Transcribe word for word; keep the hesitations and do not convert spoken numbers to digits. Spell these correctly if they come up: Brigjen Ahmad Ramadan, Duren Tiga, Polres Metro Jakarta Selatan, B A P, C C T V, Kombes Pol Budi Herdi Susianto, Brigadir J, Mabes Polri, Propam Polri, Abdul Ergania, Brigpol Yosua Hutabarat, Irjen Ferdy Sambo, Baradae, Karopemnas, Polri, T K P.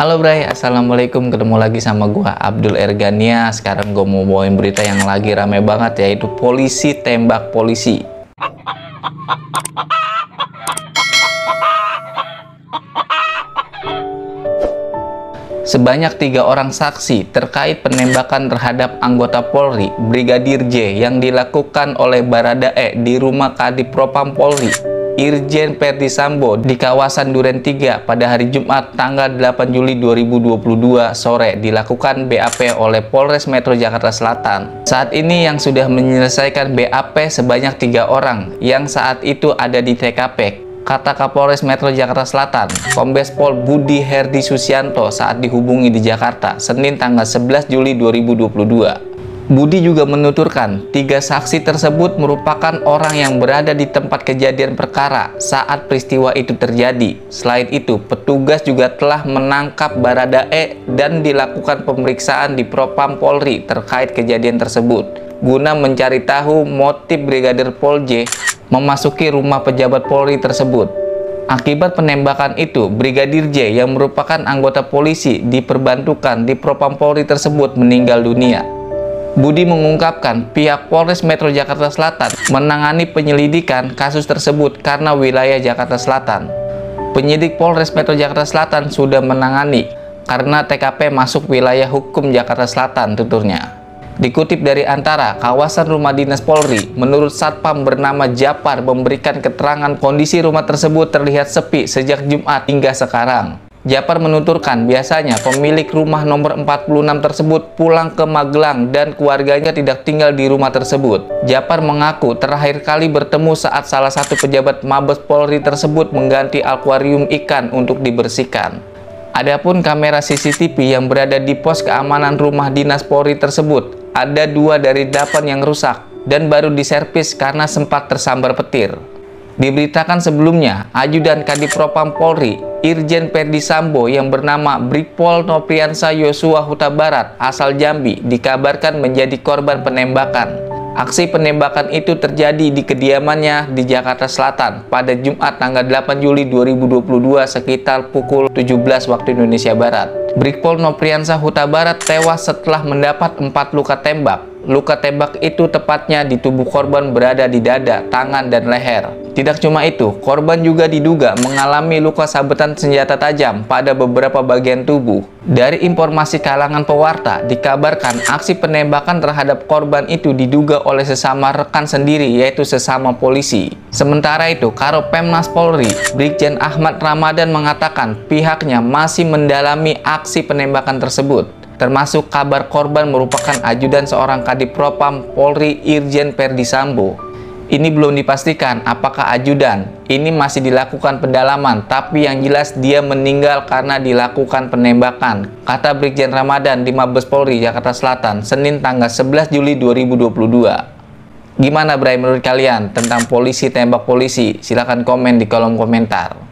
Halo Bray, Assalamualaikum, ketemu lagi sama gua Abdul Ergania. Sekarang gua mau bawain berita yang lagi rame banget, yaitu polisi tembak polisi. Sebanyak tiga orang saksi terkait penembakan terhadap anggota Polri Brigadir J yang dilakukan oleh Baradae di rumah Kadif Propam Polri Irjen Ferdy Sambo di kawasan Duren Tiga pada hari Jumat tanggal delapan Juli dua ribu dua puluh dua sore dilakukan B A P oleh Polres Metro Jakarta Selatan. Saat ini yang sudah menyelesaikan B A P sebanyak tiga orang yang saat itu ada di T K P. Kata Kapolres Metro Jakarta Selatan, Kombes Pol Budi Herdi Susianto saat dihubungi di Jakarta, Senin tanggal sebelas Juli dua ribu dua puluh dua. Budi juga menuturkan, tiga saksi tersebut merupakan orang yang berada di tempat kejadian perkara saat peristiwa itu terjadi. Selain itu, petugas juga telah menangkap Baradae dan dilakukan pemeriksaan di Propam Polri terkait kejadian tersebut, guna mencari tahu motif Brigadir Pol J memasuki rumah pejabat Polri tersebut. Akibat penembakan itu, Brigadir J yang merupakan anggota polisi diperbantukan di Propam Polri tersebut meninggal dunia. Budi mengungkapkan pihak Polres Metro Jakarta Selatan menangani penyelidikan kasus tersebut karena wilayah Jakarta Selatan. Penyidik Polres Metro Jakarta Selatan sudah menangani karena T K P masuk wilayah hukum Jakarta Selatan, tuturnya. Dikutip dari Antara, kawasan rumah dinas Polri, menurut Satpam bernama Japar memberikan keterangan kondisi rumah tersebut terlihat sepi sejak Jumat hingga sekarang. Japar menuturkan biasanya pemilik rumah nomor empat puluh enam tersebut pulang ke Magelang dan keluarganya tidak tinggal di rumah tersebut. Japar mengaku terakhir kali bertemu saat salah satu pejabat Mabes Polri tersebut mengganti akuarium ikan untuk dibersihkan. Adapun kamera C C T V yang berada di pos keamanan rumah dinas Polri tersebut, ada dua dari delapan yang rusak dan baru diservis karena sempat tersambar petir. Diberitakan sebelumnya, Ajudan Kadif Propam Polri, Irjen Ferdy Sambo yang bernama Brigpol Yosua Hutabarat asal Jambi dikabarkan menjadi korban penembakan. Aksi penembakan itu terjadi di kediamannya di Jakarta Selatan pada Jumat tanggal delapan Juli dua ribu dua puluh dua sekitar pukul tujuh belas waktu Indonesia Barat. Brigpol Hutabarat tewas setelah mendapat empat luka tembak. Luka tembak itu tepatnya di tubuh korban berada di dada, tangan, dan leher. Tidak cuma itu, korban juga diduga mengalami luka sabetan senjata tajam pada beberapa bagian tubuh. Dari informasi kalangan pewarta, dikabarkan aksi penembakan terhadap korban itu diduga oleh sesama rekan sendiri, yaitu sesama polisi. Sementara itu, Karopemnas Polri, Brigjen Ahmad Ramadan mengatakan pihaknya masih mendalami aksi penembakan tersebut. Termasuk kabar korban merupakan ajudan seorang Kadif Propam Polri Irjen Ferdy Sambo. Ini belum dipastikan apakah ajudan ini masih dilakukan pendalaman, tapi yang jelas dia meninggal karena dilakukan penembakan, kata Brigjen Ramadan di Mabes Polri Jakarta Selatan, Senin tanggal sebelas Juli dua ribu dua puluh dua. Gimana Bray menurut kalian tentang polisi tembak polisi? Silahkan komen di kolom komentar.